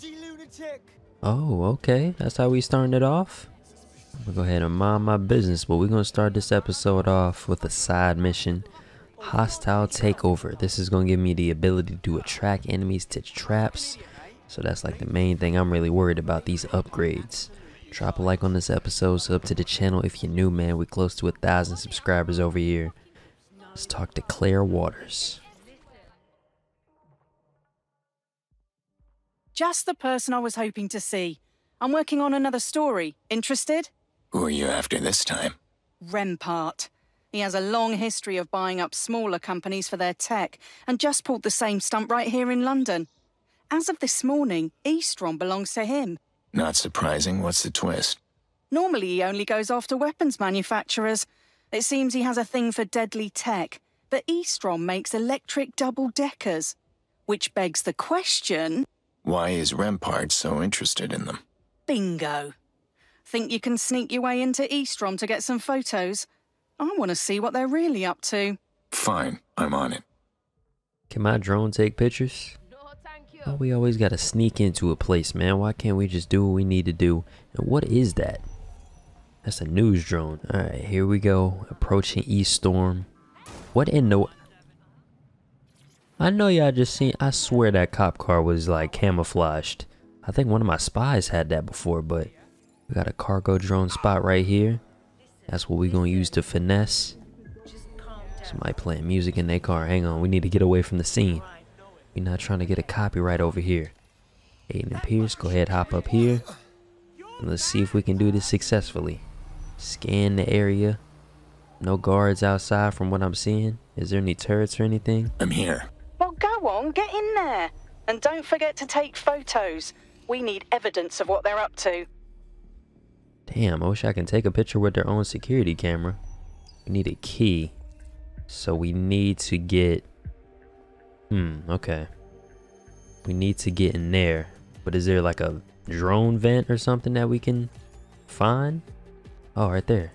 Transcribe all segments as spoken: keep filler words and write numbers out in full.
dodgy lunatic. Oh, okay. That's how we starting it off. I'm gonna go ahead and mind my business, but we're gonna start this episode off with a side mission. Hostile Takeover. This is gonna give me the ability to attract enemies to traps. So that's like the main thing I'm really worried about, these upgrades. Drop a like on this episode, sub to the channel if you're new, man. We're close to a thousand subscribers over here. Let's talk to Claire Waters. Just the person I was hoping to see. I'm working on another story. Interested? Who are you after this time? Rampart. He has a long history of buying up smaller companies for their tech and just pulled the same stunt right here in London. As of this morning, Eastron belongs to him. Not surprising. What's the twist? Normally he only goes after weapons manufacturers. It seems he has a thing for deadly tech, but Eastron makes electric double-deckers, which begs the question... Why is Rampart so interested in them? Bingo. Think you can sneak your way into Eastron to get some photos? I want to see what they're really up to. Fine, I'm on it. Can my drone take pictures? Oh, we always gotta sneak into a place, man. Why can't we just do what we need to do? And what is that? That's a news drone. Alright, here we go. Approaching Eastron. What in the... I know y'all just seen... I swear that cop car was, like, camouflaged. I think one of my spies had that before, but... We got a cargo drone spot right here. That's what we gonna use to finesse. Somebody playing music in their car. Hang on, we need to get away from the scene. We're not trying to get a copyright over here. Aiden Pearce, go ahead, hop up here. And let's see if we can do this successfully. Scan the area. No guards outside from what I'm seeing. Is there any turrets or anything? I'm here. Well, go on, get in there. And don't forget to take photos. We need evidence of what they're up to. Damn, I wish I could take a picture with their own security camera. We need a key. So we need to get... Hmm, okay. We need to get in there. But is there like a drone vent or something that we can find? Oh, right there.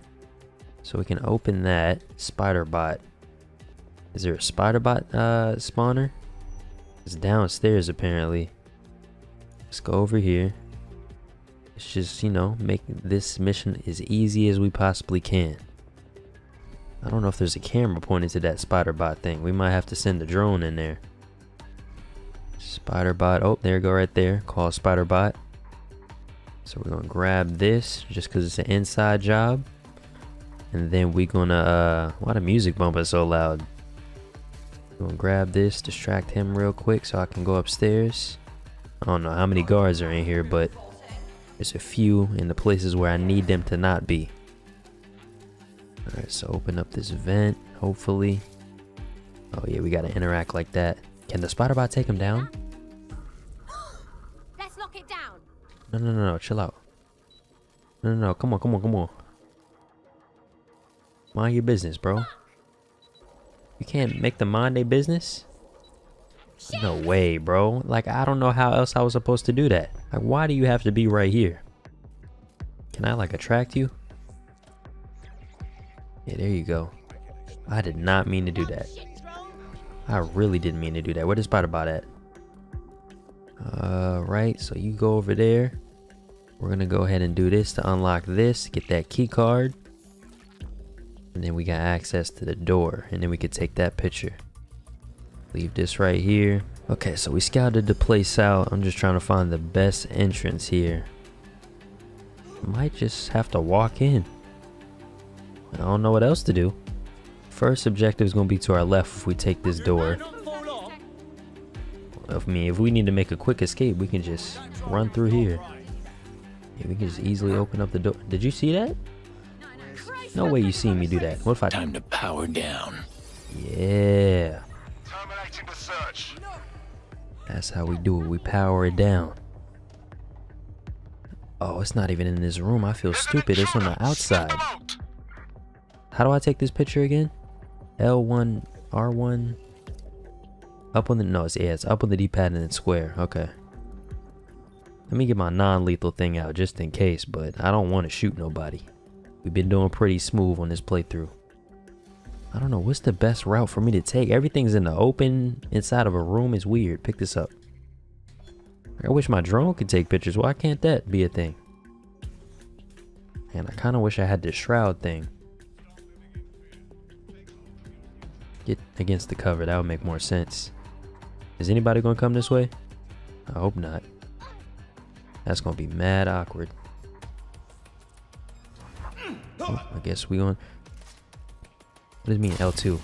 So we can open that. Spider-Bot. Is there a Spider-Bot uh, spawner? It's downstairs apparently. Let's go over here. Let's just, you know, make this mission as easy as we possibly can. I don't know if there's a camera pointed to that Spider-Bot thing. We might have to send a drone in there. Spider-Bot. Oh, there you go right there. Call Spider-Bot. So we're going to grab this just because it's an inside job. And then we're going to... Uh, why the music bumping so loud? We're going to grab this, distract him real quick so I can go upstairs. I don't know how many guards are in here, but there's a few in the places where I need them to not be. Alright, so open up this vent, hopefully. Oh yeah, we gotta interact like that. Can the Spider-Bot take him down? Let's lock it down. No, no, no, no, chill out. No, no, no, come on, come on, come on. Mind your business, bro. You can't make them mind their business? No way, bro. Like, I don't know how else I was supposed to do that. Like, why do you have to be right here? Can I, like, attract you? Yeah, there you go. I did not mean to do that. I really didn't mean to do that. Where the Spider-Bot at? Uh, right, so you go over there. We're gonna go ahead and do this to unlock this, get that key card. And then we got access to the door, and then we could take that picture. Leave this right here. Okay, so we scouted the place out. I'm just trying to find the best entrance here. Might just have to walk in. I don't know what else to do. First objective is going to be to our left if we take this door. I mean, if we need to make a quick escape, we can just run through here. Yeah, we can just easily open up the door. Did you see that? No way you seen me do that. What if I... Time to power down. Yeah. Terminating the search. That's how we do it. We power it down. Oh, it's not even in this room. I feel stupid. It's on the outside. How do I take this picture again? L one, R one, up on the, no, it's, yeah, it's up on the D-pad and it's square, okay. Let me get my non-lethal thing out just in case, but I don't want to shoot nobody. We've been doing pretty smooth on this playthrough. I don't know, what's the best route for me to take? Everything's in the open, inside of a room, it's weird. Pick this up. I wish my drone could take pictures. Why can't that be a thing? And I kind of wish I had this shroud thing. Get against the cover. That would make more sense. Is anybody going to come this way? I hope not. That's going to be mad awkward. Oh, I guess we on. What does it mean L two?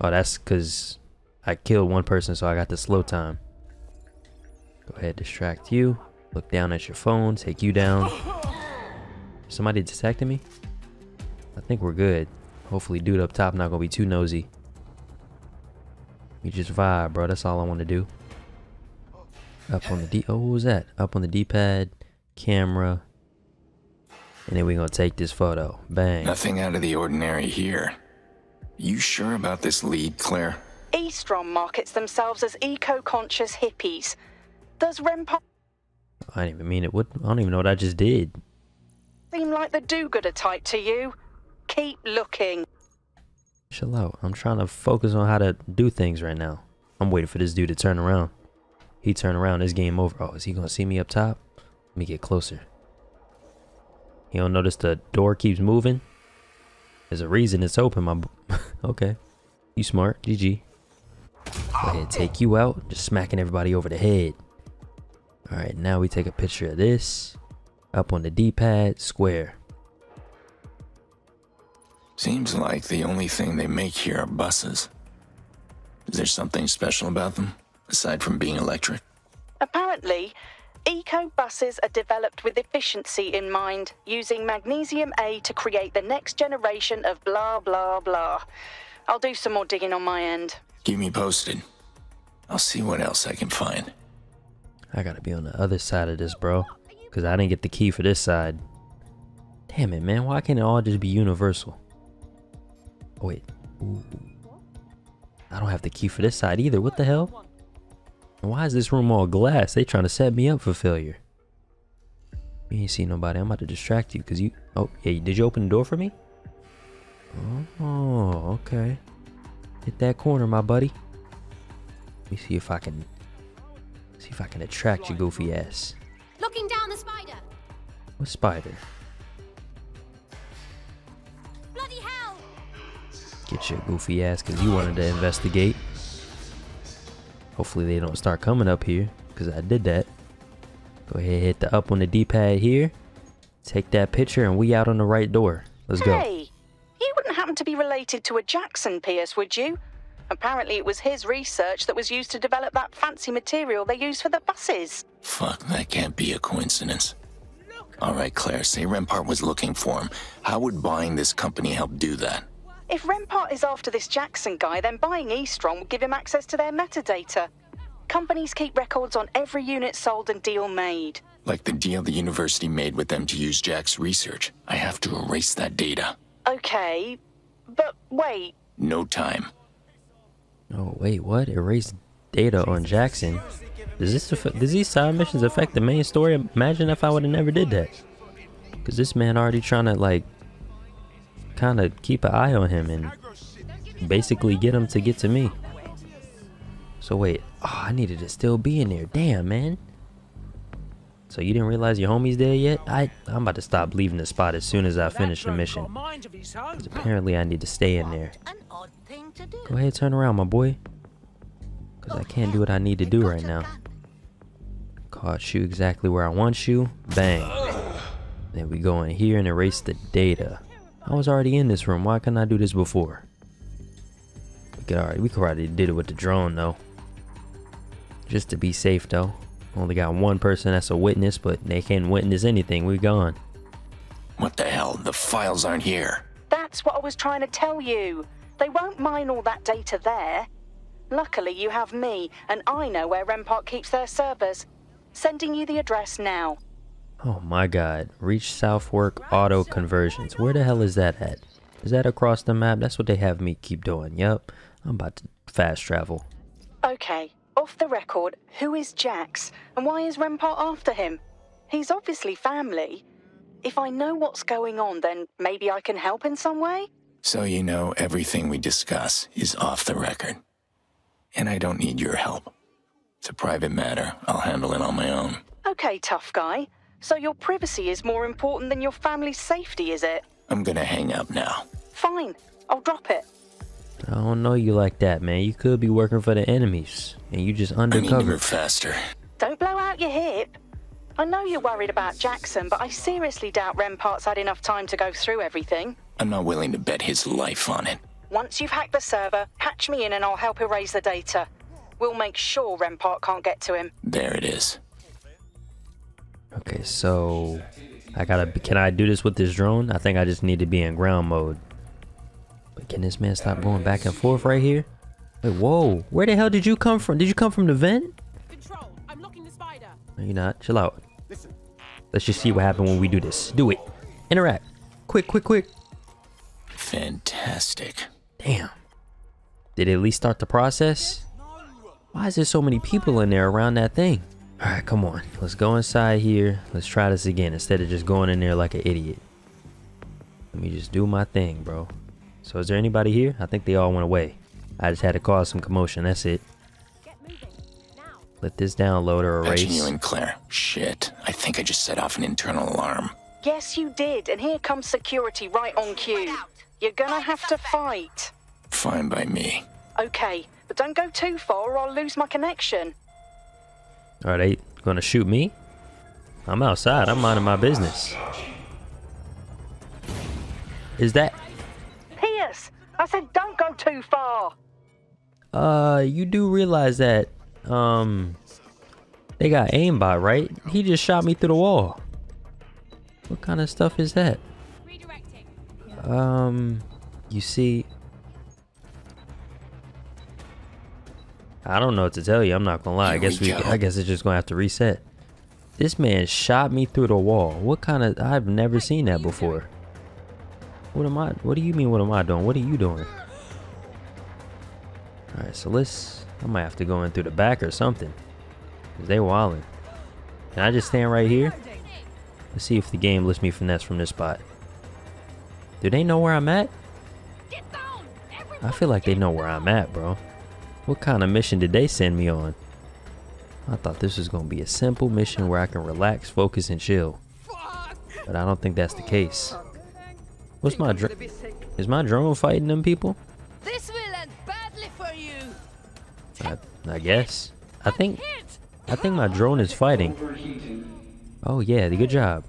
Oh, that's because I killed one person, so I got the slow time. Go ahead, distract you. Look down at your phone, take you down. Somebody detecting me? I think we're good. Hopefully dude up top not gonna be too nosy. You just vibe, bro. That's all I want to do. Up on the D. Oh, what was that? Up on the D-pad, camera. And then we're gonna take this photo. Bang. Nothing out of the ordinary here. You sure about this lead, Claire? Eastron markets themselves as eco-conscious hippies. Does Rampart? I didn't even mean it. What? I don't even know what I just did. Seem like the do-gooder type to you. Keep looking. Chill out. I'm trying to focus on how to do things right now. I'm waiting for this dude to turn around. He turned around. This game over. Oh, is he gonna see me up top? Let me get closer. You don't notice the door keeps moving? There's a reason it's open. My b okay. You smart. G G. Go ahead, take you out. Just smacking everybody over the head. All right, now we take a picture of this. Up on the D-pad, square. Seems like the only thing they make here are buses. Is there something special about them, aside from being electric? Apparently, eco-buses are developed with efficiency in mind, using magnesium A to create the next generation of blah, blah, blah. I'll do some more digging on my end. Keep me posted. I'll see what else I can find. I gotta be on the other side of this, bro, because I didn't get the key for this side. Damn it, man. Why can't it all just be universal? Oh, wait. Ooh. I don't have the key for this side either. What the hell? And why is this room all glass? They trying to set me up for failure. You ain't see nobody. I'm about to distract you because you... Oh, yeah. Did you open the door for me? Oh, okay. Hit that corner, my buddy. Let me see if I can... See if I can attract your goofy ass. Looking down the spider. What spider? Bloody hell! Get your goofy ass, cause you wanted to investigate. Hopefully they don't start coming up here, cause I did that. Go ahead, hit the up on the D-pad here. Take that picture, and we out on the right door. Let's hey, go. Hey, you wouldn't happen to be related to a Jackson Pearce, would you? Apparently it was his research that was used to develop that fancy material they use for the buses. Fuck, that can't be a coincidence. Alright, Claire, say Rampart was looking for him. How would buying this company help do that? If Rampart is after this Jackson guy, then buying Eastron would give him access to their metadata. Companies keep records on every unit sold and deal made. Like the deal the university made with them to use Jack's research. I have to erase that data. Okay, but wait. No time. Oh wait, what? Erase data on Jackson? Does this affect, does these side missions affect the main story? Imagine if I would have never did that. Cause this man already trying to like, kind of keep an eye on him and basically get him to get to me. So wait, oh, I needed to still be in there. Damn, man. So you didn't realize your homie's dead yet? I, I'm about to stop leaving the spot as soon as I finish the mission. Cause apparently I need to stay in there. Go ahead, turn around, my boy. Because I can't do what I need to do right now. Caught you exactly where I want you. Bang. Then we go in here and erase the data. I was already in this room. Why couldn't I do this before? We could already, we could already did it with the drone, though. Just to be safe, though. Only got one person that's a witness, but they can't witness anything. We're gone. What the hell? The files aren't here. That's what I was trying to tell you. They won't mine all that data there. Luckily, you have me, and I know where Rampart keeps their servers. Sending you the address now. Oh my god. Reach Southwork auto conversions. Where the hell is that at? Is that across the map? That's what they have me keep doing. Yup. I'm about to fast travel. Okay. Off the record, who is Jax, and why is Rampart after him? He's obviously family. If I know what's going on, then maybe I can help in some way? So you know everything we discuss is off the record. And I don't need your help. It's a private matter. I'll handle it on my own. Okay, tough guy. So your privacy is more important than your family's safety, is it? I'm gonna hang up now. Fine. I'll drop it. I don't know you like that, man. You could be working for the enemies, and you just undercover. I need to move faster. Don't blow out your hip. I know you're worried about Jackson, but I seriously doubt Rampart's had enough time to go through everything. I'm not willing to bet his life on it. Once you've hacked the server, patch me in and I'll help erase the data. We'll make sure Rampart can't get to him. There it is. Okay, so I gotta. Can I do this with this drone? I think I just need to be in ground mode. But can this man stop going back and forth right here? Wait, whoa! Where the hell did you come from? Did you come from the vent? Control, I'm locking the spider. No, you're not. Chill out. Listen. Let's just see what happens when we do this. Do it. Interact. Quick, quick, quick. Fantastic. Damn. Did it at least start the process? Why is there so many people in there around that thing? All right, come on. Let's go inside here. Let's try this again instead of just going in there like an idiot. Let me just do my thing, bro. So is there anybody here? I think they all went away. I just had to cause some commotion. That's it. Get moving, now. Let this download or erase. Imagine you and Claire. Shit. I think I just set off an internal alarm. Yes, you did. And here comes security right on cue. You're gonna have to fight. Fine by me. Okay. But don't go too far or I'll lose my connection. Are they gonna shoot me? I'm outside. I'm minding my business. Is that... Pearce! I said don't go too far! Uh, you do realize that, um... they got aimbot, right? He just shot me through the wall. What kind of stuff is that? Redirecting. Um, you see... I don't know what to tell you. I'm not gonna lie. Here I guess we. we I guess it's just gonna have to reset. This man shot me through the wall. What kind of? I've never seen that before. What am I? What do you mean? What am I doing? What are you doing? All right. So let's. I might have to go in through the back or something. Cause they wildin'. Can I just stand right here? Let's see if the game lets me finesse from this spot. Do they know where I'm at? I feel like they know where I'm at, bro. What kind of mission did they send me on? I thought this was gonna be a simple mission where I can relax, focus, and chill. But I don't think that's the case. What's my drone? Is my drone fighting them people? This will end badly for you. I, I guess. I think. I think my drone is fighting. Oh yeah, good job.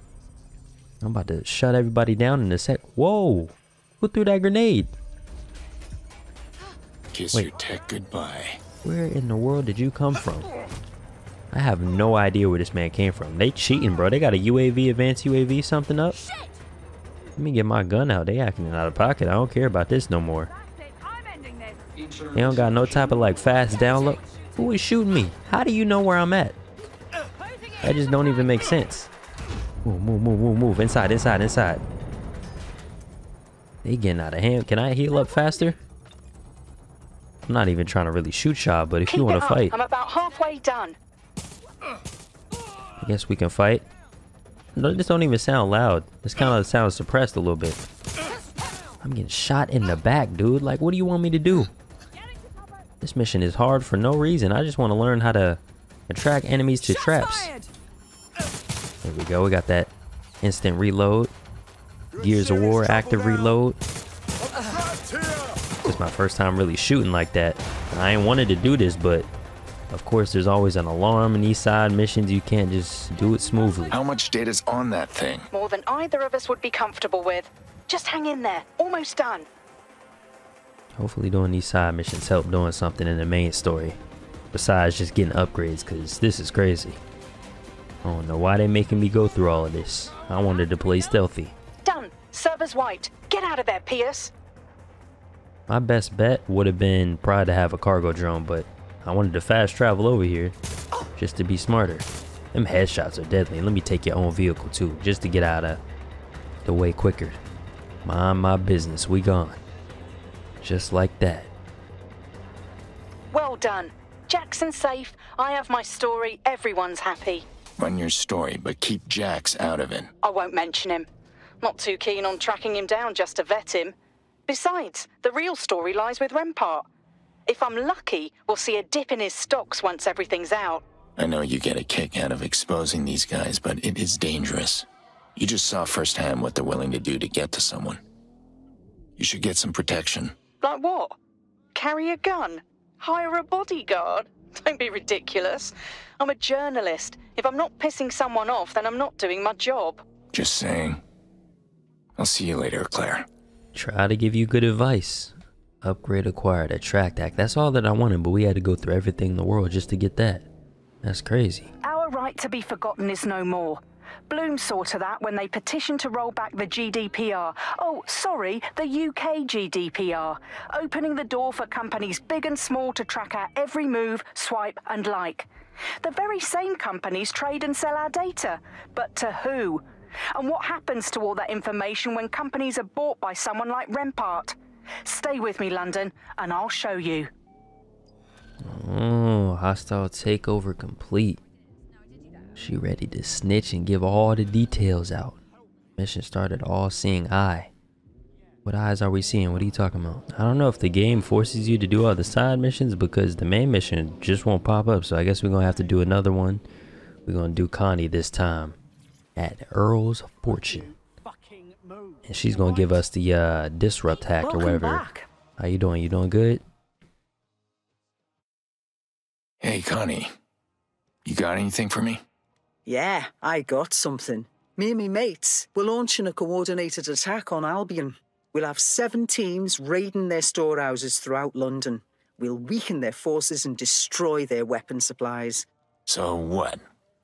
I'm about to shut everybody down in a sec. Whoa! Who threw that grenade? Kiss Wait. your tech goodbye. Where in the world did you come from? I have no idea where this man came from. They cheating, bro. They got a U A V, advanced U A V, something up. Shit. Let me get my gun out. They acting out of pocket. I don't care about this no more. This. They don't got no type of like fast download. Who is shooting me? How do you know where I'm at? That just don't even make sense. Move, move, move, move, move. Inside, inside, inside. They getting out of hand. Can I heal up faster? I'm not even trying to really shoot y'all, but if Keep you want to fight... I'm about halfway done. I guess we can fight. No, this don't even sound loud. This kind of sounds suppressed a little bit. I'm getting shot in the back, dude. Like, what do you want me to do? This mission is hard for no reason. I just want to learn how to attract enemies to traps. There we go. We got that instant reload. Gears of War active reload. It's my first time really shooting like that. I ain't wanted to do this, but of course there's always an alarm in these side missions. You can't just do it smoothly. How much data's on that thing? More than either of us would be comfortable with. Just hang in there. Almost done. Hopefully doing these side missions help doing something in the main story. Besides just getting upgrades, because this is crazy. I don't know why they making me go through all of this. I wanted to play stealthy. Done. Server's wiped. Get out of there, Pearce. My best bet would have been probably to have a cargo drone, but I wanted to fast travel over here just to be smarter. Them headshots are deadly. Let me take your own vehicle too, just to get out of the way quicker. Mind my business. We gone. Just like that. Well done. Jackson's safe. I have my story. Everyone's happy. Run your story, but keep Jax out of it. I won't mention him. Not too keen on tracking him down just to vet him. Besides, the real story lies with Rampart. If I'm lucky, we'll see a dip in his stocks once everything's out. I know you get a kick out of exposing these guys, but it is dangerous. You just saw firsthand what they're willing to do to get to someone. You should get some protection. Like what? Carry a gun? Hire a bodyguard? Don't be ridiculous. I'm a journalist. If I'm not pissing someone off, then I'm not doing my job. Just saying. I'll see you later, Claire. Try to give you good advice. Upgrade acquired, attract act. That's all that I wanted, but we had to go through everything in the world just to get that. That's crazy. Our right to be forgotten is no more. Bloom saw to that when they petitioned to roll back the G D P R. Oh, sorry, the U K G D P R. Opening the door for companies big and small to track our every move, swipe and like. The very same companies trade and sell our data. But to who? And what happens to all that information when companies are bought by someone like Rampart? Stay with me, London, and I'll show you. Oh, hostile takeover complete. She ready to snitch and give all the details out. Mission started all seeing eye. What eyes are we seeing? What are you talking about? I don't know if the game forces you to do all the side missions because the main mission just won't pop up. So I guess we're going to have to do another one. We're going to do Connie this time at Earl's Fortune. And she's going to give us the uh, disrupt hack or whatever. How you doing? You doing good? Hey, Connie. You got anything for me? Yeah, I got something. Me and me mates, we're launching a coordinated attack on Albion. We'll have seven teams raiding their storehouses throughout London. We'll weaken their forces and destroy their weapon supplies. So what?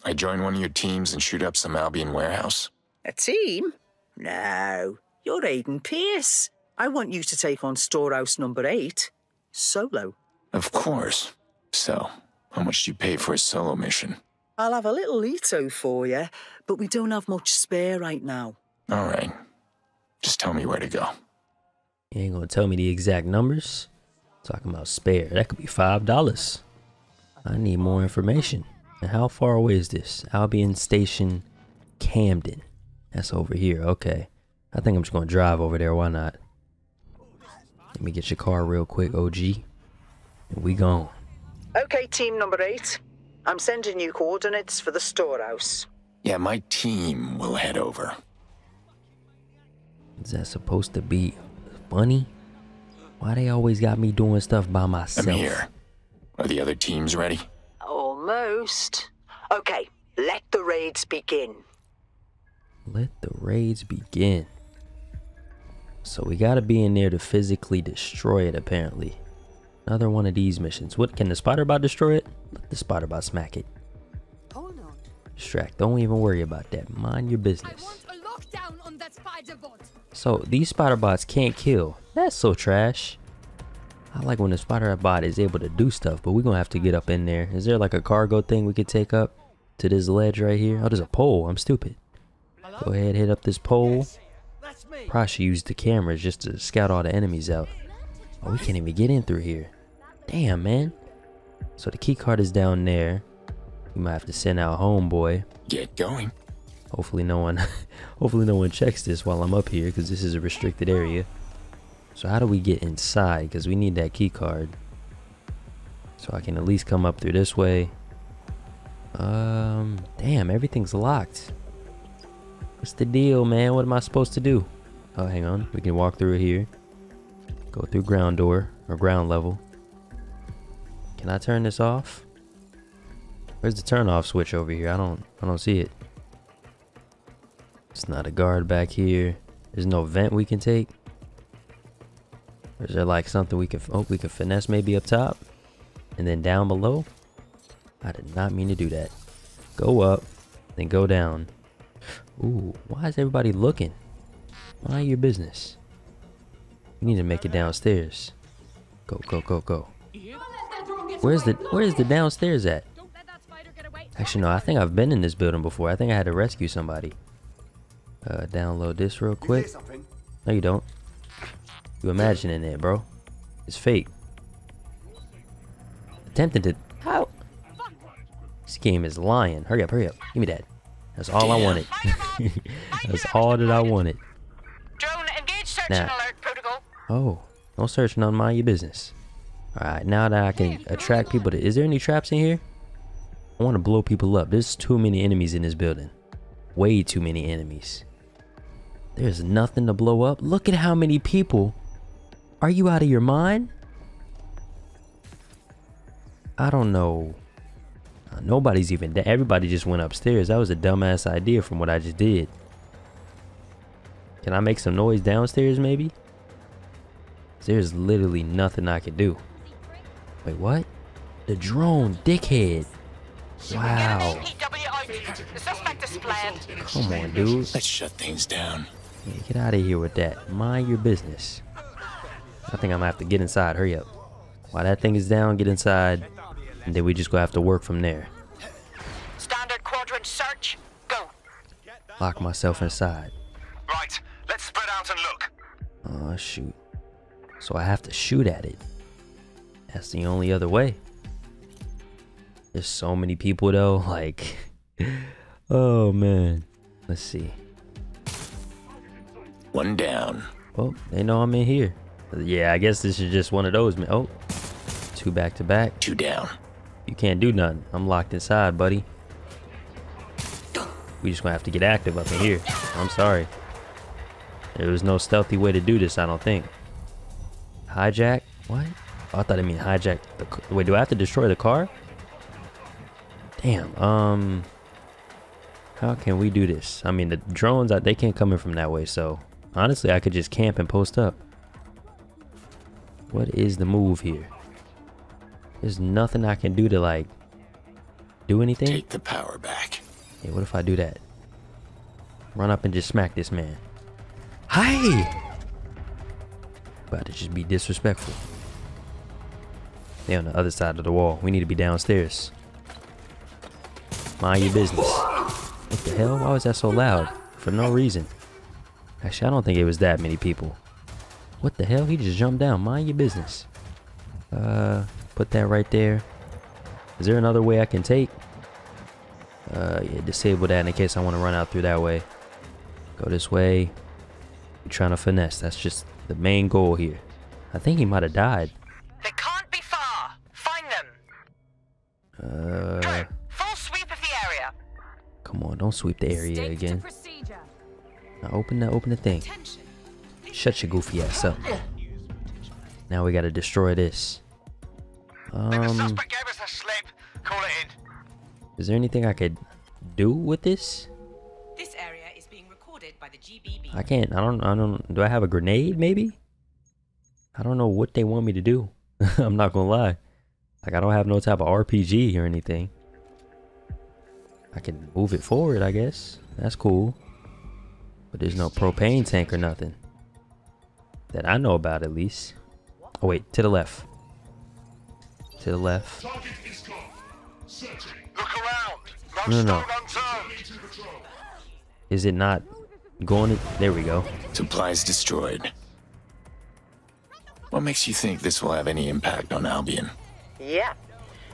I join one of your teams and shoot up some Albion warehouse? A team? No, you're Aiden Pearce. I want you to take on storehouse number eight, solo. Of course. So, how much do you pay for a solo mission? I'll have a little Lito for you, but we don't have much spare right now. All right. Just tell me where to go. You ain't gonna tell me the exact numbers? Talking about spare, that could be five dollars. I need more information. And how far away is this? Albion Station, Camden. That's over here, okay. I think I'm just gonna drive over there, why not? Let me get your car real quick, O G. And we gone. Okay, team number eight. I'm sending you coordinates for the storehouse. Yeah, my team will head over. Is that supposed to be funny? Why they always got me doing stuff by myself? I'm here. Are the other teams ready? Almost. Okay, let the raids begin. Let the raids begin. So we gotta be in there to physically destroy it, apparently. Another one of these missions. What, can the Spider-Bot destroy it? Let the Spider-Bot smack it. Hold on. Distract. Don't even worry about that. Mind your business. I want a lockdown on that Spider-Bot. So these Spider-Bots can't kill. That's so trash. I like when the Spider-Bot is able to do stuff, but we're gonna have to get up in there. Is there like a cargo thing we could take up to this ledge right here? Oh, there's a pole. I'm stupid. Hello? Go ahead, hit up this pole. Yes, probably should use the cameras just to scout all the enemies out. Oh, we can't even get in through here. Damn, man. So the key card is down there. We might have to send out homeboy. Get going. Hopefully no one hopefully no one checks this while I'm up here, because this is a restricted area. So how do we get inside? Because we need that key card. So I can at least come up through this way. Um damn, everything's locked. What's the deal, man? What am I supposed to do? Oh, hang on. We can walk through here. Go through ground door or ground level. Can I turn this off? Where's the turn off switch over here? I don't I don't see it. It's not a guard back here. There's no vent we can take. Or is there like something we can, oh, we can finesse maybe up top and then down below? I did not mean to do that. Go up, then go down. Ooh, why is everybody looking? Mind your business. We need to make it downstairs. Go, go, go, go. Where's the where's the downstairs at? Actually, no, I think I've been in this building before. I think I had to rescue somebody. Uh, download this real quick. No, you don't. You imagining it, bro. It's fake. Attempted to... How? This game is lying. Hurry up, hurry up. Give me that. That's all I wanted. That's all that I wanted. Drone engage search and alert protocol. Oh, don't search none, mind your business. Alright, now that I can attract people to... Is there any traps in here? I want to blow people up. There's too many enemies in this building. Way too many enemies. There's nothing to blow up. Look at how many people. Are you out of your mind? I don't know. Nobody's even dead. Everybody just went upstairs. That was a dumbass idea from what I just did. Can I make some noise downstairs maybe? There's literally nothing I can do. Wait, what? The drone, dickhead. Wow. Come on, dude. Let's shut things down. Yeah, get out of here with that. Mind your business. I think I'm gonna have to get inside. Hurry up. While that thing is down, get inside. And then we just gonna have to work from there. Standard quadrant search. Go. Lock myself inside. Right. Let's spread out and look. Oh shoot. So I have to shoot at it. That's the only other way. There's so many people though, like, oh man. Let's see. One down. Well, they know I'm in here. Yeah, I guess this is just one of those. Man. Oh, two back to back. Two down. You can't do nothing. I'm locked inside, buddy. We just gonna have to get active up in here. I'm sorry. There was no stealthy way to do this, I don't think. Hijack? What? Oh, I thought I mean hijack the... Wait, do I have to destroy the car? Damn, um... How can we do this? I mean, the drones, they can't come in from that way, so... Honestly, I could just camp and post up. What is the move here? There's nothing I can do to, like... Do anything? Take the power back. Hey, what if I do that? Run up and just smack this man. Hi! About to just be disrespectful. They're on the other side of the wall. We need to be downstairs. Mind your business. What the hell? Why was that so loud? For no reason. Actually, I don't think it was that many people. What the hell? He just jumped down. Mind your business. Uh, put that right there. Is there another way I can take? Uh, yeah, disable that in case I want to run out through that way. Go this way. You're trying to finesse. That's just the main goal here. I think he might have died. They can't be far. Find them. Uh. Go. Full sweep of the area. Come on, don't sweep the area Stick again. Now open the open the thing. Attention. Shut your goofy ass up. Now we gotta destroy this. Um. Think the suspect gave us a slip. Call it in. Is there anything I could do with this? This area. I can't, I don't, I don't, do I have a grenade maybe? I don't know what they want me to do. I'm not gonna lie. Like I don't have no type of R P G or anything. I can move it forward, I guess. That's cool. But there's no propane tank or nothing. That I know about at least. Oh wait, to the left. To the left. No, no, no. Is it not? Going in, there we go. Supplies destroyed. What makes you think this will have any impact on Albion? Yeah,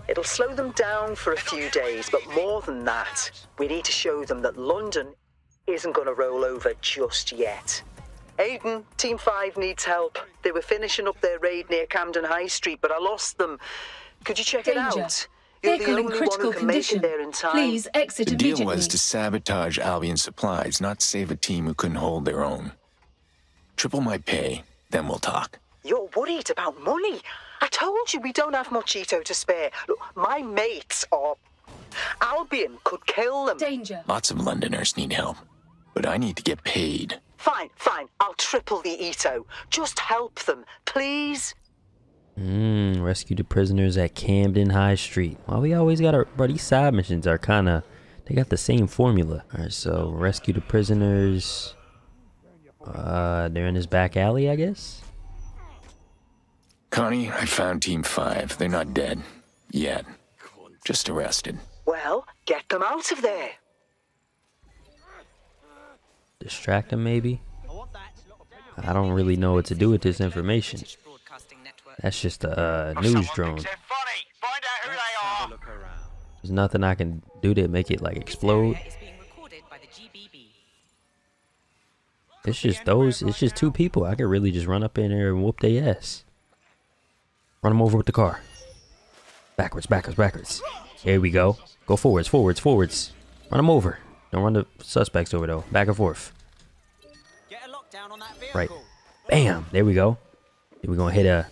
it'll slow them down for a few days, but more than that, we need to show them that London isn't going to roll over just yet. Aiden, Team five needs help. They were finishing up their raid near Camden High Street, but I lost them. Could you check Danger. it out? Vehicle in critical condition. Please exit immediately. The deal was to sabotage Albion supplies, not save a team who couldn't hold their own. Triple my pay, then we'll talk. You're worried about money. I told you we don't have much Cheeto to spare. Look, my mates are... Albion could kill them. Danger. Lots of Londoners need help, but I need to get paid. Fine, fine. I'll triple the Ito. Just help them, please. Mmm, rescue the prisoners at Camden High Street. Well, we always got our... Bro, these side missions are kind of... They got the same formula. Alright, so rescue the prisoners. Uh, they're in this back alley, I guess? Connie, I found Team five. They're not dead. Yet. Just arrested. Well, get them out of there. Distract them, maybe? I don't really know what to do with this information. That's just a uh, news drone. There's nothing I can do to make it like explode. It's just those. It's just two people. I could really just run up in there and whoop their ass. Run him over with the car. Backwards, backwards, backwards. Here we go. Go forwards, forwards, forwards. Run him over. Don't run the suspects over though. Back and forth. Get a lockdown on that vehicle. Right. Bam. There we go. Then we're gonna hit a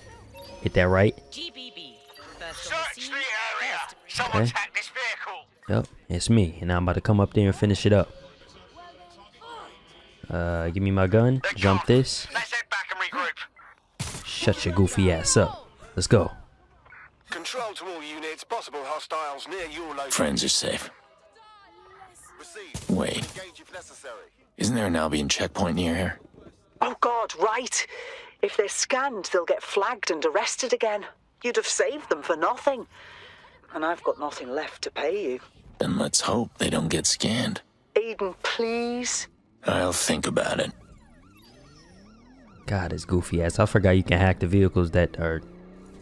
hit that right. G B B. First search the area. Someone okay. Attack this vehicle. Yep, it's me, and I'm about to come up there and finish it up. Uh, give me my gun. Jump this. Let's head back and regroup. Shut your goofy ass up. Let's go. Control to all units. Possible hostiles near your location. Friends are safe. Wait. Isn't there an Albion checkpoint near here? Oh God, right. If they're scanned, they'll get flagged and arrested again. You'd have saved them for nothing. And I've got nothing left to pay you. Then let's hope they don't get scanned. Aiden, please. I'll think about it. God, it's goofy ass. I forgot you can hack the vehicles that are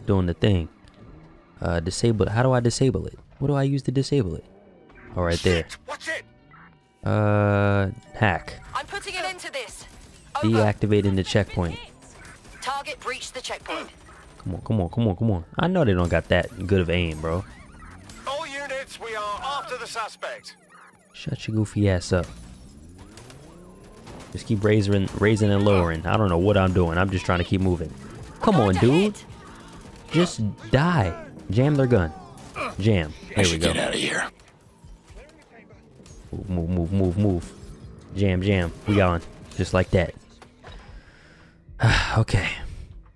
doing the thing. Uh, disable. How do I disable it? What do I use to disable it? All right, there. What's it? Uh, hack. I'm putting it into this. Over. Deactivating the checkpoint. Target breached the checkpoint. Come on, come on, come on, come on. I know they don't got that good of aim, bro. All units, we are after the suspect. Shut your goofy ass up. Just keep raising, raising and lowering. I don't know what I'm doing. I'm just trying to keep moving. Come on, dude. Hit. Just die. Jam their gun. Jam. There we go. Get out of here. Move, move, move, move, move. Jam, jam. We on. Just like that. Okay.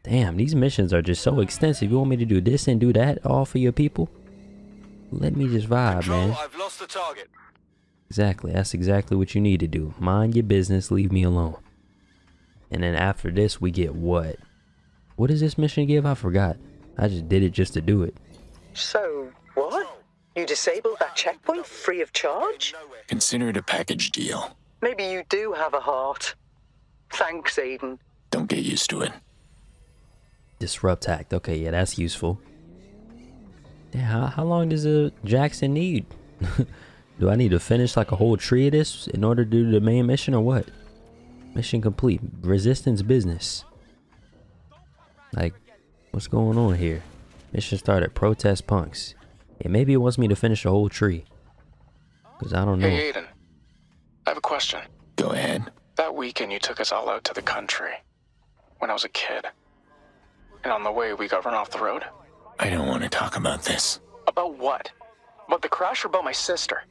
Damn, these missions are just so extensive. You want me to do this and do that all for your people? Let me just vibe, man. I've lost the target. Exactly, that's exactly what you need to do. Mind your business, leave me alone. And then after this, we get what? What does this mission give? I forgot. I just did it just to do it. So, what? You disabled that checkpoint free of charge? Consider it a package deal. Maybe you do have a heart. Thanks, Aiden. Don't get used to it. Disrupt act. Okay, yeah, that's useful. Yeah, how, how long does a Jackson need? Do I need to finish like a whole tree of this in order to do the main mission or what? Mission complete. Resistance business. Like, what's going on here? Mission started. Protest punks. Yeah, maybe it wants me to finish a whole tree. Because I don't know. Hey Aiden, I have a question. Go ahead. That weekend you took us all out to the country. When I was a kid. And on the way we got run off the road. I don't want to talk about this. About what? About the crash or about my sister?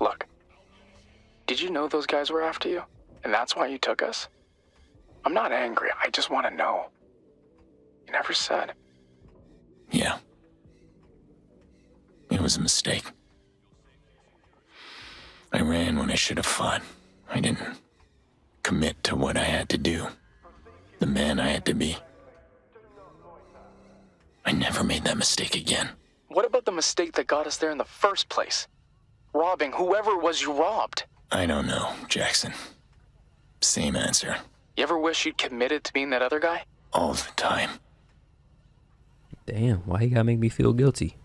Look, did you know those guys were after you? And that's why you took us? I'm not angry, I just want to know. You never said. Yeah. It was a mistake. I ran when I should have fought. I didn't commit to what I had to do. The man I had to be. I never made that mistake again. What about the mistake that got us there in the first place? Robbing whoever was you robbed. I don't know, Jackson. Same answer. You ever wish you'd committed to being that other guy? All the time. Damn, why he gotta make me feel guilty?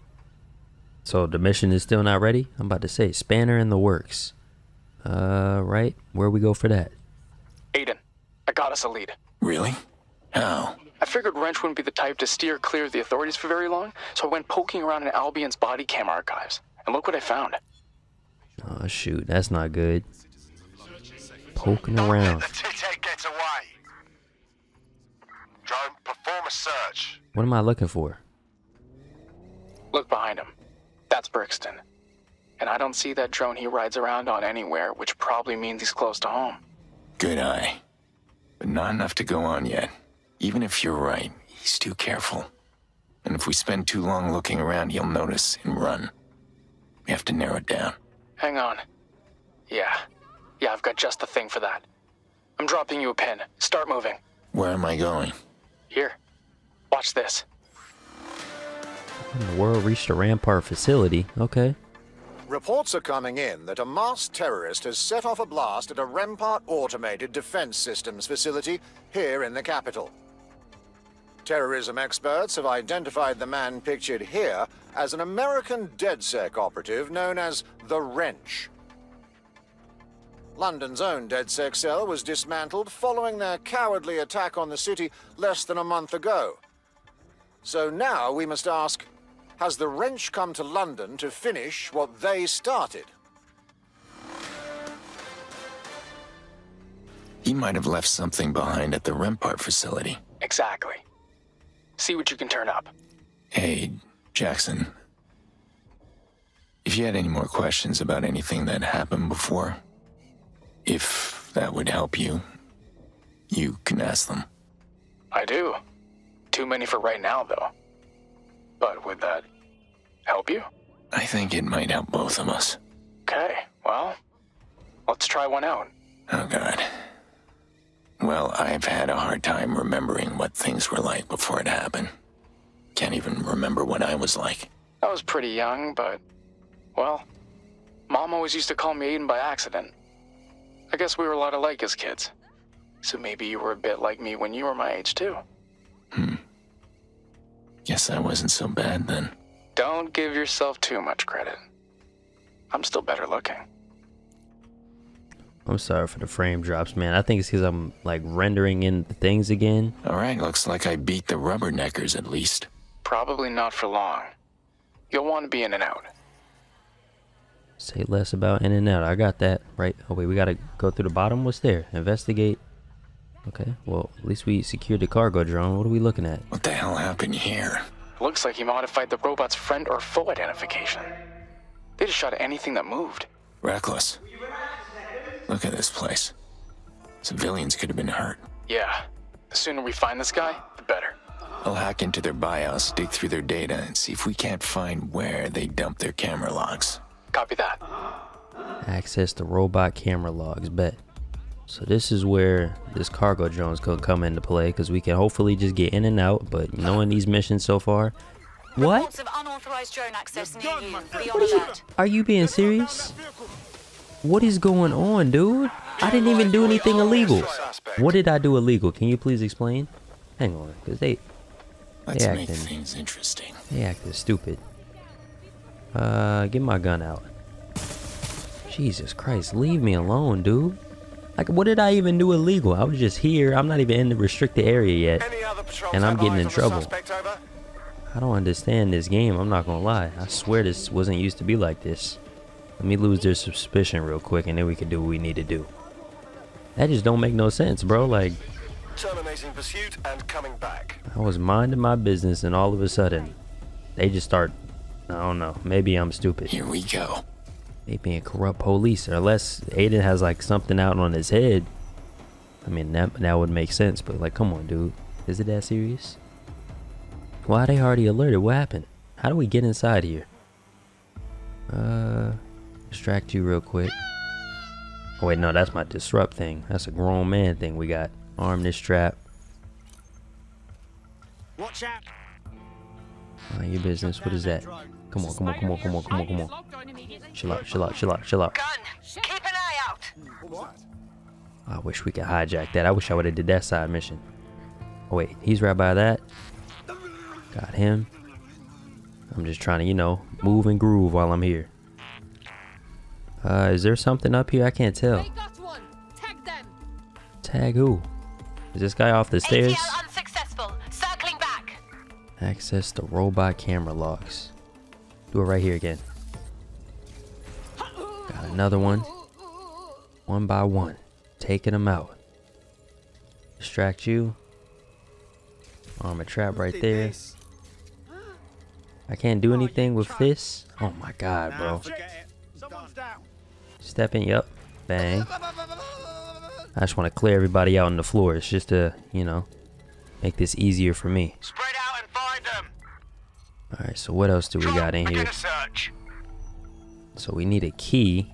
So the mission is still not ready? I'm about to say, spanner in the works. Uh, right? Where we go for that? Aiden, I got us a lead. Really? How? I figured Wrench wouldn't be the type to steer clear of the authorities for very long, so I went poking around in Albion's body cam archives. And look what I found. Oh shoot, that's not good. Poking around. What am I looking for? Look behind him. That's Brixton. And I don't see that drone he rides around on anywhere, which probably means he's close to home. Good eye. But not enough to go on yet. Even if you're right, he's too careful. And if we spend too long looking around, he'll notice and run. We have to narrow it down. Hang on. Yeah. Yeah, I've got just the thing for that. I'm dropping you a pin. Start moving. Where am I going? Here. Watch this. The world reached a Rampart facility. Okay. Reports are coming in that a masked terrorist has set off a blast at a Rampart automated defense systems facility here in the capital. Terrorism experts have identified the man pictured here as an American DedSec operative known as the Wrench. London's own DedSec cell was dismantled following their cowardly attack on the city less than a month ago. So now we must ask, has the Wrench come to London to finish what they started? He might have left something behind at the Rampart facility. Exactly. See what you can turn up. Hey, Jackson. If you had any more questions about anything that happened before, if that would help you, you can ask them. I do. Too many for right now, though. But would that help you? I think it might help both of us. Okay, well, let's try one out. Oh, God. Well, I've had a hard time remembering what things were like before it happened. Can't even remember what I was like. I was pretty young, but, well, Mom always used to call me Aiden by accident. I guess we were a lot alike as kids. So maybe you were a bit like me when you were my age, too. Hmm. Guess I wasn't so bad then. Don't give yourself too much credit. I'm still better looking. I'm sorry for the frame drops, man. I think it's because I'm, like, rendering in things again. Alright, looks like I beat the rubberneckers at least. Probably not for long. You'll want to be in and out. Say less about in and out. I got that, right? Oh, wait, we got to go through the bottom? What's there? Investigate. Okay, well, at least we secured the cargo drone. What are we looking at? What the hell happened here? Looks like he modified the robot's friend or foe identification. They just shot at anything that moved. Reckless. Look at this place. Civilians could have been hurt. Yeah. The sooner we find this guy, the better. I'll hack into their BIOS, dig through their data, and see if we can't find where they dumped their camera logs. Copy that. Access the robot camera logs, bet. So this is where this cargo drone's gonna come into play, because we can hopefully just get in and out, but knowing these missions so far... What? Of unauthorized drone access near you. Beyond that. Are you being serious? What is going on, dude? I didn't even do anything illegal. What did I do illegal? Can you please explain? Hang on, because they... Let's they make acting, things interesting. They acting stupid. Uh, get my gun out. Jesus Christ, leave me alone, dude. Like, what did I even do illegal? I was just here. I'm not even in the restricted area yet. And I'm getting in trouble. I don't understand this game. I'm not gonna lie. I swear this wasn't used to be like this. Let me lose their suspicion real quick, and then we can do what we need to do. That just don't make no sense, bro. Like, terminating pursuit and coming back. I was minding my business, and all of a sudden, they just start. I don't know. Maybe I'm stupid. Here we go. They being corrupt police, unless Aiden has like something out on his head. I mean, that that would make sense. But like, come on, dude. Is it that serious? Why are they already alerted? What happened? How do we get inside here? Uh. Distract you real quick. Oh wait, no, that's my disrupt thing. That's a grown man thing we got. Arm this strap. Watch out. Mind your business. What is that? Come on, come on, come on, come on, come on, come on. Chill out, chill out, chill out, chill out. Gun. Keep an eye out. I wish we could hijack that. I wish I would have did that side mission. Oh wait, he's right by that. Got him. I'm just trying to, you know, move and groove while I'm here. Uh, is there something up here? I can't tell. They got one. Tag them. Tag who? Is this guy off the stairs? A T L unsuccessful. Circling back. Access the robot camera logs. Do it right here again. Got another one. One by one. Taking them out. Distract you. Arm a trap right there. I can't do anything with this. Oh my God, bro. Stepping, yep, bang. I just want to clear everybody out on the floor. It's just to, you know, make this easier for me. Spread out and find them. All right, so what else do we got in here? So we need a key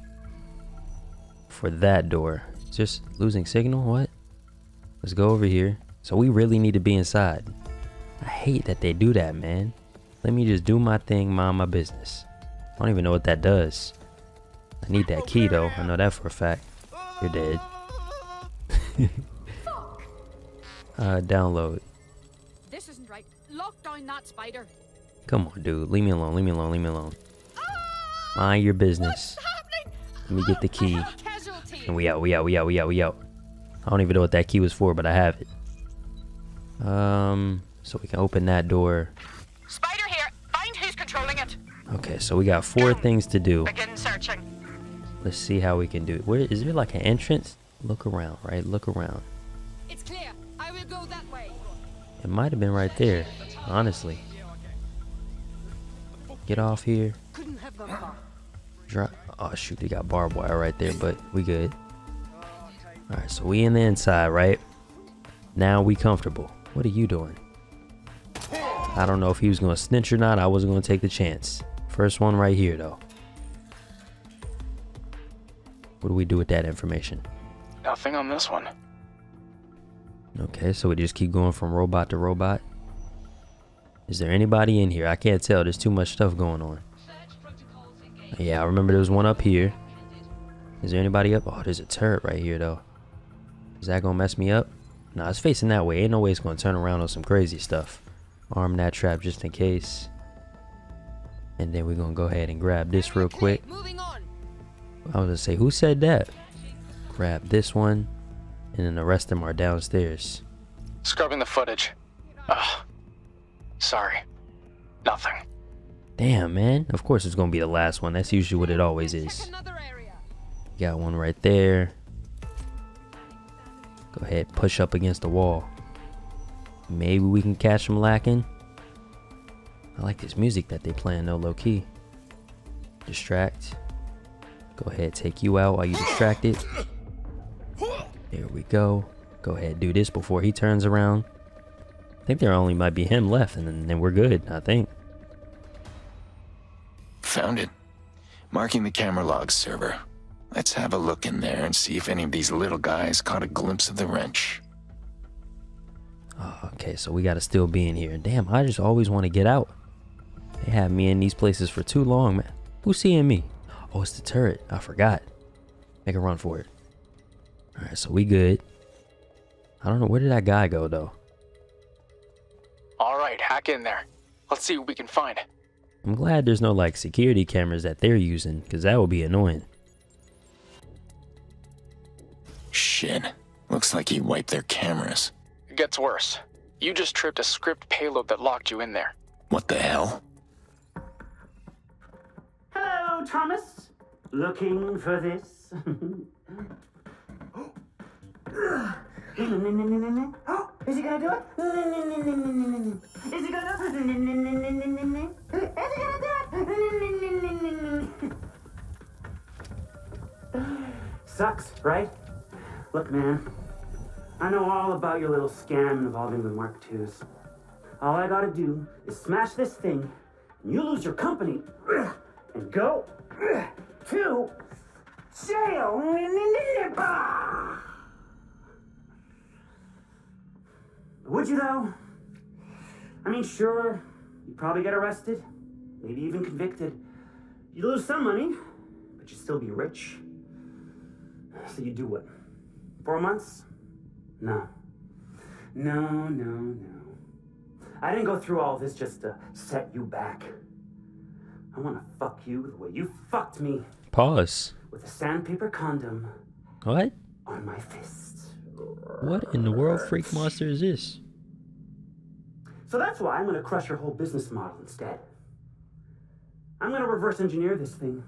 for that door. It's just losing signal. What? Let's go over here. So we really need to be inside. I hate that they do that, man. Let me just do my thing, mind my business. I don't even know what that does. I need that key though. I know that for a fact. You're dead. uh, download. This isn't right. Lock down that spider. Come on, dude. Leave me alone. Leave me alone. Leave me alone. Mind your business. Let me get the key. And we out. We out. We out. We out. We out. I don't even know what that key was for, but I have it. Um, so we can open that door. Spider here. Find who's controlling it. Okay, so we got four things to do. Begin searching. Let's see how we can do it. Where is there like an entrance? Look around, right? Look around. It's clear. I will go that way. It might have been right there, honestly. Get off here. Couldn't have gone far. Drop. Oh shoot, they got barbed wire right there, but we good. All right, so we in the inside, right? Now we comfortable. What are you doing? I don't know if he was gonna snitch or not. I wasn't gonna take the chance. First one right here though. What do we do with that information? Nothing on this one. Okay, so we just keep going from robot to robot. Is there anybody in here? I can't tell. There's too much stuff going on. Yeah, I remember there was one up here. Is there anybody up? Oh, there's a turret right here though. Is that gonna mess me up? Nah, it's facing that way. Ain't no way it's gonna turn around on some crazy stuff. Arm that trap just in case. And then we're gonna go ahead and grab this real quick. I was gonna say, who said that? Grab this one, and then the rest of them are downstairs. Scrubbing the footage. Ugh. Sorry. Nothing. Damn, man. Of course it's gonna be the last one. That's usually what it always is. Got one right there. Go ahead, push up against the wall. Maybe we can catch them lacking. I like this music that they playing though, low key. Distract. Go ahead, take you out while you distracted. There we go. Go ahead, do this before he turns around. I think there only might be him left, and then, then we're good, I think. Found it. Marking the camera log server. Let's have a look in there and see if any of these little guys caught a glimpse of the wrench. Oh, okay, so we gotta still be in here. Damn, I just always want to get out. They have me in these places for too long, man. Who's seeing me? Oh, it's the turret. I forgot. Make a run for it. Alright, so we good. I don't know, where did that guy go though? Alright, hack in there. Let's see what we can find. I'm glad there's no like security cameras that they're using, because that would be annoying. Shit. Looks like he wiped their cameras. It gets worse. You just tripped a script payload that locked you in there. What the hell? Hello, Thomas. Looking for this? Oh, is he gonna do it? Is he gonna? Is he gonna do it? Sucks, right? Look, man. I know all about your little scam involving the Mark twos. All I gotta do is smash this thing, and you lose your company, and go to jail. Would you, though? I mean, sure, you'd probably get arrested, maybe even convicted. You'd lose some money, but you'd still be rich. So you do what? Four months? No, no, no, no. I didn't go through all this just to set you back. I want to fuck you the way you fucked me. Pause. With a sandpaper condom. What? On my fist. What in the world freak monster is this? So that's why I'm going to crush your whole business model instead. I'm going to reverse engineer this thing.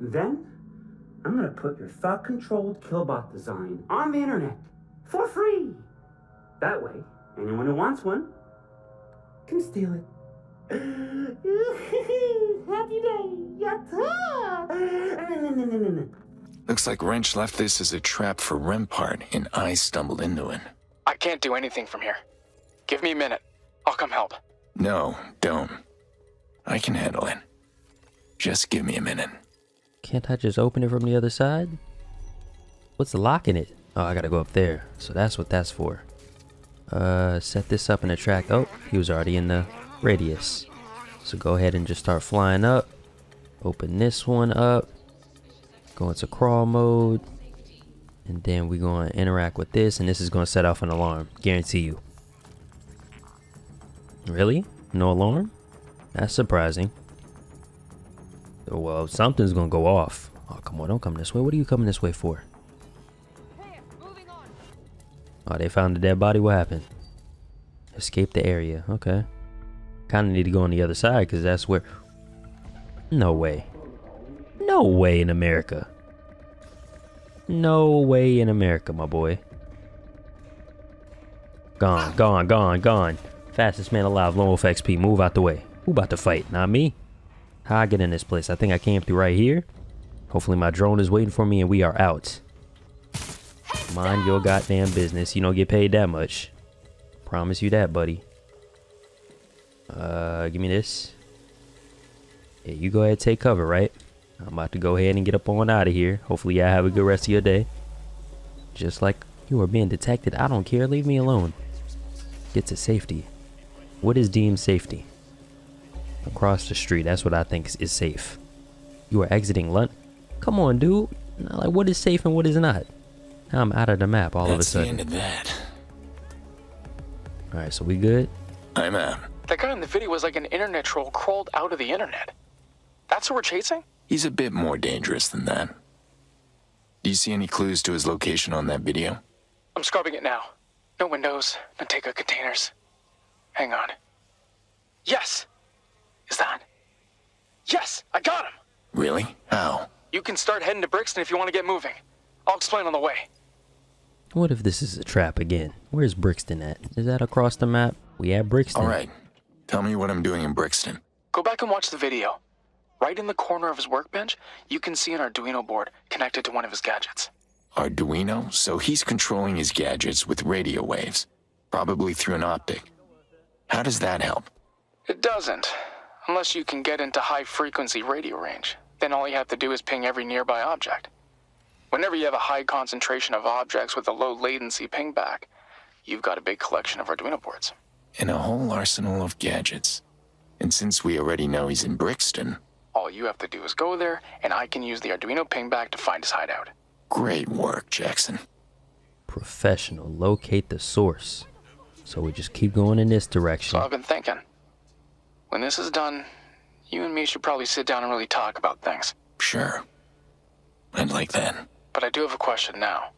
And then I'm going to put your thought-controlled killbot design on the internet. For free! That way, anyone who wants one can steal it. Happy day! Yatta! Looks like Wrench left this as a trap for Rampart, and I stumbled into it. I can't do anything from here. Give me a minute. I'll come help. No, don't. I can handle it. Just give me a minute. Can't I just open it from the other side? What's locking it? Oh, I gotta go up there. So that's what that's for. Uh, set this up and attract. Oh, he was already in the radius. So go ahead and just start flying up. Open this one up. Go into crawl mode. And then we're gonna interact with this, and this is gonna set off an alarm. Guarantee you. Really? No alarm? That's surprising. Well, something's gonna go off. Oh, come on, don't come this way. What are you coming this way for? Oh, they found a dead body. What happened? Escape the area. Okay. Kind of need to go on the other side because that's where... No way. No way in America. No way in America, my boy. Gone, gone, gone, gone. Fastest man alive, lone wolf X P. Move out the way. Who about to fight? Not me. How I get in this place? I think I came through right here. Hopefully my drone is waiting for me and we are out. Mind your goddamn business. You don't get paid that much. Promise you that, buddy. Uh, give me this. Yeah, you go ahead and take cover, right? I'm about to go ahead and get up on out of here. Hopefully y'all have a good rest of your day. Just like you are being detected. I don't care. Leave me alone. Get to safety. What is deemed safety? Across the street. That's what I think is safe. You are exiting London. Come on, dude. Like, what is safe and what is not? Now I'm out of the map all of a sudden. That's the end of that. All right, so we good? I'm out. That guy in the video was like an internet troll crawled out of the internet. That's who we're chasing? He's a bit more dangerous than that. Do you see any clues to his location on that video? I'm scrubbing it now. No windows, no takeout containers. Hang on. Yes! Is that? Yes, I got him! Really? How? You can start heading to Brixton if you want to get moving. I'll explain on the way. What if this is a trap again? Where's Brixton at? Is that across the map? We at Brixton. Alright, tell me what I'm doing in Brixton. Go back and watch the video. Right in the corner of his workbench, you can see an Arduino board connected to one of his gadgets. Arduino? So he's controlling his gadgets with radio waves, probably through an optic. How does that help? It doesn't. Unless you can get into high-frequency radio range. Then all you have to do is ping every nearby object. Whenever you have a high concentration of objects with a low latency ping back, you've got a big collection of Arduino boards. And a whole arsenal of gadgets. And since we already know he's in Brixton... All you have to do is go there, and I can use the Arduino ping back to find his hideout. Great work, Jackson. Professional. Locate the source. So we just keep going in this direction. So I've been thinking. When this is done, you and me should probably sit down and really talk about things. Sure. I'd like that. But I do have a question now.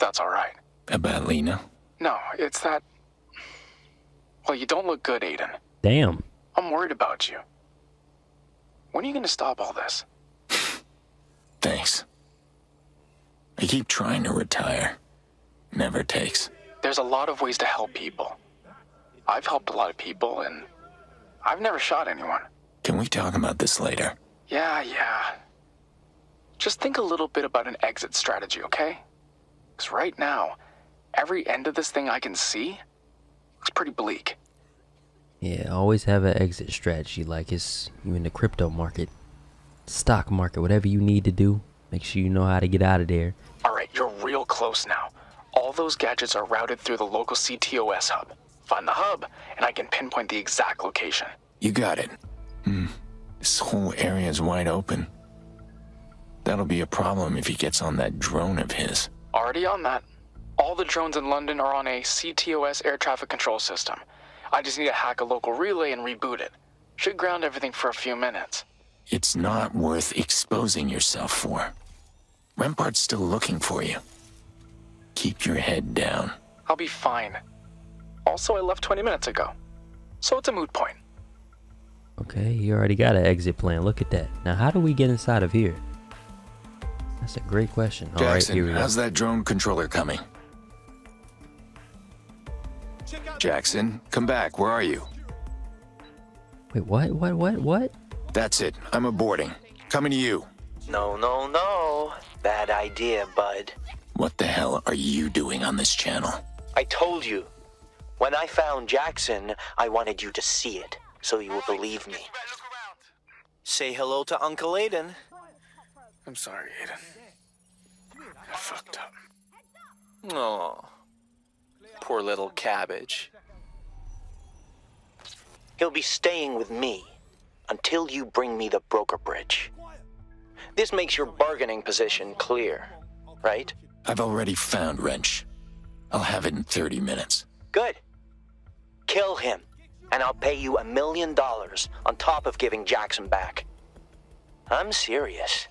That's all right. About Lena? No, it's that... Well, you don't look good, Aiden. Damn. I'm worried about you. When are you going to stop all this? Thanks. I keep trying to retire. Never takes. There's a lot of ways to help people. I've helped a lot of people, and I've never shot anyone. Can we talk about this later? Yeah, yeah. Just think a little bit about an exit strategy, okay? Because right now, every end of this thing I can see looks pretty bleak. Yeah, always have an exit strategy, like it's you in the crypto market, stock market, whatever you need to do. Make sure you know how to get out of there. All right, you're real close now. All those gadgets are routed through the local C T O S hub. Find the hub, and I can pinpoint the exact location. You got it. Hmm. This whole area is wide open. That'll be a problem if he gets on that drone of his. Already on that. All the drones in London are on a C T O S air traffic control system. I just need to hack a local relay and reboot it. Should ground everything for a few minutes. It's not worth exposing yourself for. Rampart's still looking for you. Keep your head down. I'll be fine. Also, I left twenty minutes ago. So it's a moot point. Okay, you already got an exit plan. Look at that. Now, how do we get inside of here? That's a great question. Jackson, all right, here we go. How's that drone controller coming? Jackson, come back. Where are you? Wait, what? What? What? What? That's it. I'm aborting. Coming to you. No, no, no. Bad idea, bud. What the hell are you doing on this channel? I told you. When I found Jackson, I wanted you to see it, so you will believe me. Say hello to Uncle Aiden. I'm sorry, Aiden. I fucked up. Aw. Poor little cabbage. He'll be staying with me until you bring me the broker bridge. This makes your bargaining position clear, right? I've already found Wrench. I'll have it in thirty minutes. Good. Kill him, and I'll pay you a million dollars on top of giving Jackson back. I'm serious.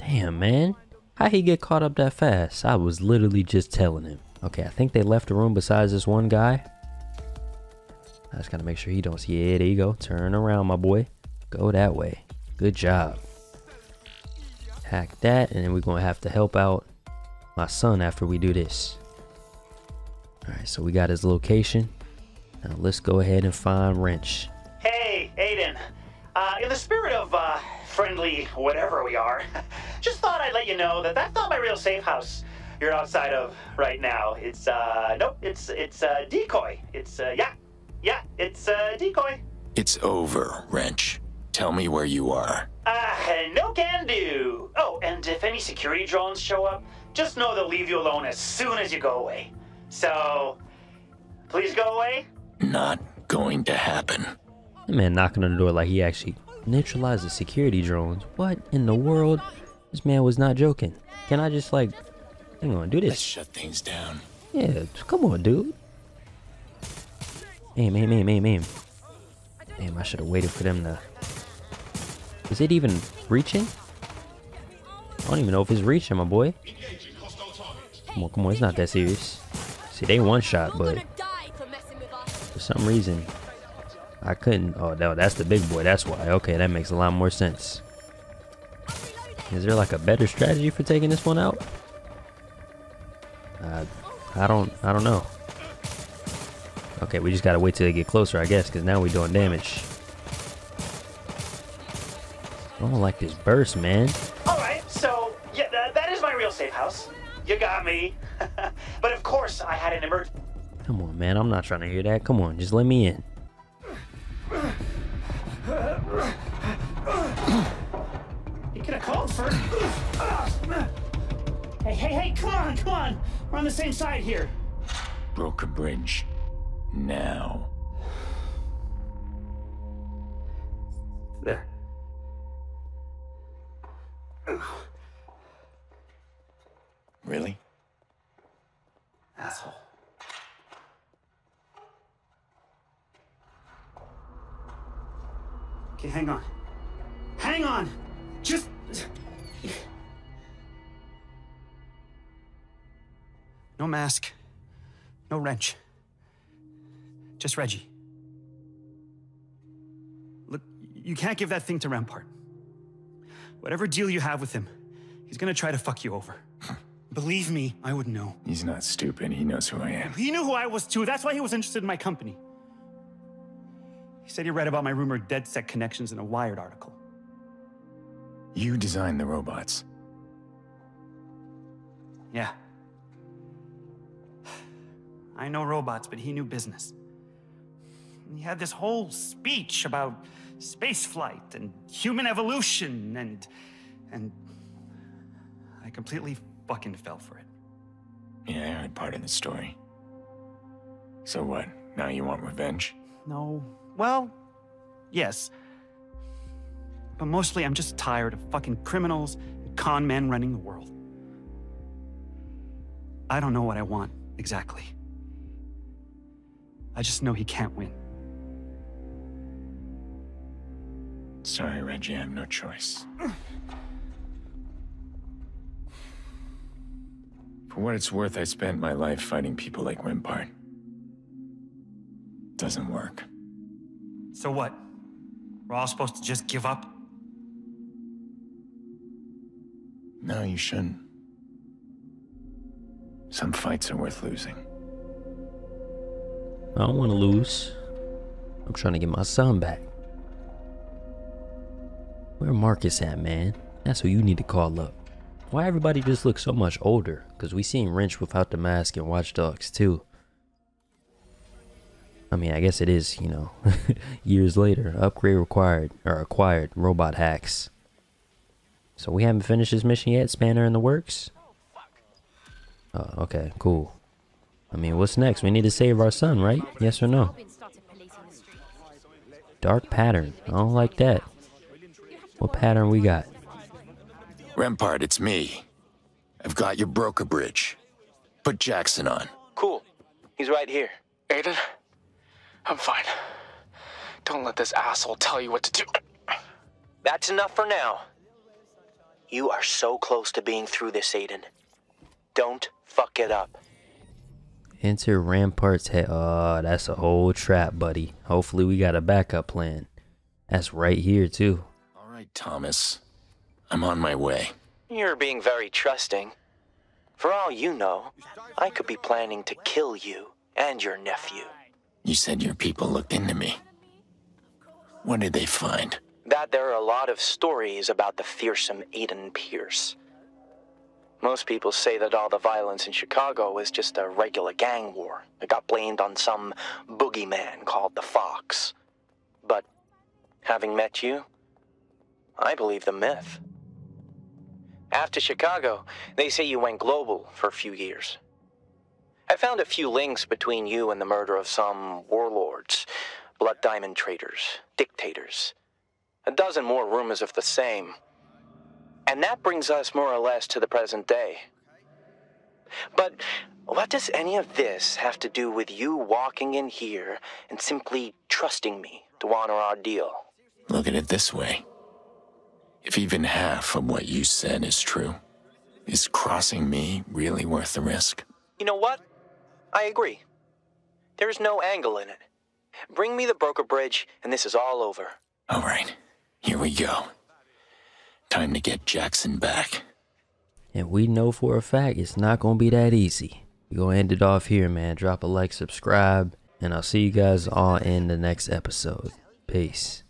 Damn, man. How'd he get caught up that fast? I was literally just telling him. Okay, I think they left the room besides this one guy. I just gotta make sure he don't see it. Yeah, there you go. Turn around, my boy. Go that way. Good job. Hack that, and then we're gonna have to help out my son after we do this. Alright, so we got his location. Now let's go ahead and find Wrench. Hey, Aiden. Uh, in the spirit of uh, friendly whatever we are, just thought I'd let you know that that's not my real safe house you're outside of right now. It's, uh, nope, it's, it's, uh, decoy. It's, uh, yeah, yeah, it's, uh, decoy. It's over, Wrench. Tell me where you are. Ah, uh, no can do. Oh, and if any security drones show up, just know they'll leave you alone as soon as you go away. So, please go away. Not going to happen. That man knocking on the door like he actually neutralized the security drones. What in the world? This man was not joking. Can I just, like, hang on, do this? Let's shut things down. Yeah, come on, dude. Aim, aim, aim, aim, aim. Damn, I should have waited for them to... Is it even reaching? I don't even know if it's reaching, my boy. Come on, come on, it's not that serious. See, they one shot, but for some reason, I couldn't. Oh, no, that's the big boy, that's why. Okay, that makes a lot more sense. Is there like a better strategy for taking this one out? Uh, I don't, I don't know. Okay, we just gotta wait till they get closer, I guess, because now we're doing damage. I don't like this burst, man. Alright, so, yeah, th that is my real safe house. You got me. But of course, I had an emergency. Come on, man, I'm not trying to hear that. Come on, just let me in. You could have called for it. Hey, hey, hey, come on, come on. We're on the same side here. Broke a bridge. Now. There. Really? Asshole. Okay, hang on. Hang on! Just... No mask. No wrench. Just Reggie. Look, you can't give that thing to Rampart. Whatever deal you have with him, he's gonna try to fuck you over. Believe me, I would know. He's not stupid, he knows who I am. He knew who I was too, that's why he was interested in my company. He said he read about my rumored DedSec connections in a Wired article. You designed the robots. Yeah. I know robots, but he knew business. And he had this whole speech about space flight and human evolution and... and... I completely fucking fell for it. Yeah, I heard part of the story. So what? Now you want revenge? No. Well, yes. But mostly I'm just tired of fucking criminals and con men running the world. I don't know what I want, exactly. I just know he can't win. Sorry, Reggie, I have no choice. For what it's worth, I spent my life fighting people like Rampart. Doesn't work. So what? We're all supposed to just give up? No, you shouldn't. Some fights are worth losing. I don't want to lose. I'm trying to get my son back. Where Marcus at, man? That's who you need to call up. Why everybody just looks so much older? Because we seen Wrench without the mask in Watch Dogs too. I mean, I guess it is, you know, years later. Upgrade required, or acquired, robot hacks. So we haven't finished this mission yet? Spanner in the works? Oh, okay, cool. I mean, what's next? We need to save our son, right? Yes or no? Dark pattern. I don't like that. What pattern we got? Rampart, it's me. I've got your broker bridge. Put Jackson on. Cool. He's right here. Aiden, I'm fine. Don't let this asshole tell you what to do. That's enough for now. You are so close to being through this, Aiden. Don't fuck it up. Enter Rampart's head. Oh, that's a whole trap, buddy. Hopefully we got a backup plan. That's right here, too. All right, Thomas. I'm on my way. You're being very trusting. For all you know, I could be planning to kill you and your nephew. You said your people looked into me. What did they find? That there are a lot of stories about the fearsome Aiden Pearce. Most people say that all the violence in Chicago was just a regular gang war. It got blamed on some boogeyman called the Fox. But having met you, I believe the myth. After Chicago, they say you went global for a few years. I found a few links between you and the murder of some warlords, blood diamond traders, dictators. A dozen more rumors of the same. And that brings us more or less to the present day. But what does any of this have to do with you walking in here and simply trusting me to honor our deal? Look at it this way. If even half of what you said is true, is crossing me really worth the risk? You know what? I agree. There is no angle in it. Bring me the broker bridge and this is all over. All right, here we go. Time to get Jackson back. And we know for a fact it's not going to be that easy. We're going to end it off here, man. Drop a like, subscribe, and I'll see you guys all in the next episode. Peace.